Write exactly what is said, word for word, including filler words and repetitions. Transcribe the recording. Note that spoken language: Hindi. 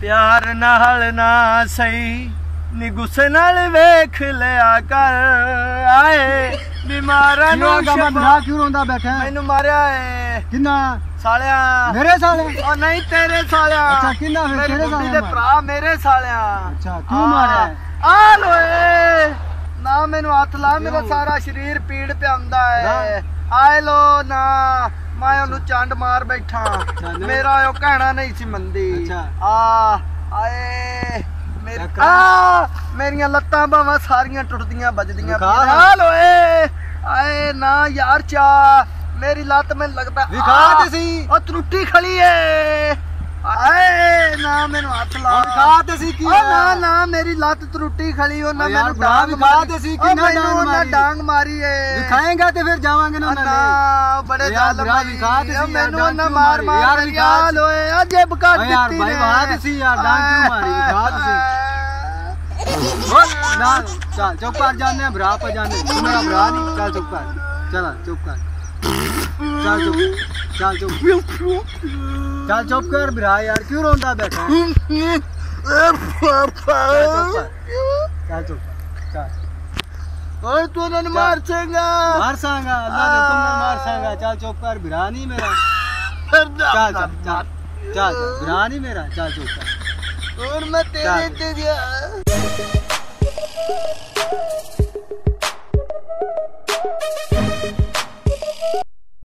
प्यार नाल ना सही नी गुस्से नाल वेख लिया कर आए बीमारा नु शफा क्यों रोंदा बैठा मैनू मारिया है किन्ना सालिया मेरे सालिया और नहीं तेरे सालिया अच्छा किन्ना फिर तेरे सालिया मेरे भरा मेरे सालिया अच्छा क्यों मारिया आ लोए ना मैनू हाथ ला मेरा सारा शरीर पीड़ पे आंदा है आए लो ना मैं ओनू चांड मार बैठा मेरा ओ कहना नहीं सी मंदी आ आए मेरिया लत्तां बावां सारियां टुटदियां बजदियां हाल होए आए ना यार चा मेरी लत में लगदा विखा देसी ओ त्रुटी खली है आए ना मेनू हाथ ला विखा देसी की ना ना मेरी लत त्रुटी खली हो ना मेनू डांग मार देसी की ना ना डांग मारी है विखाएगा ते फिर जावांगे ना ना बड़े जालम विखा देसी मेनू ना मार मार यार होए अजब काट देती है विखा देसी यार डांग क्यों मारी विखा देसी ना चल चुप कर जाने भरा पर जाने तू मेरा भरा नहीं चल चुप कर चला चुप कर चल चुप चल चुप चल चुप कर भरा यार क्यों रोंदा बैठा चल चुप चल ओए तू न मार सेगा मार सांगा अल्लाह ने तुमने मार सांगा चल चुप कर भरा नहीं मेरा चल चल चल भरा नहीं मेरा चल चुप कर और मैं तेरे तेरे और